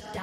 Shut down.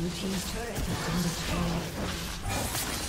Blue Team's turret has been destroyed.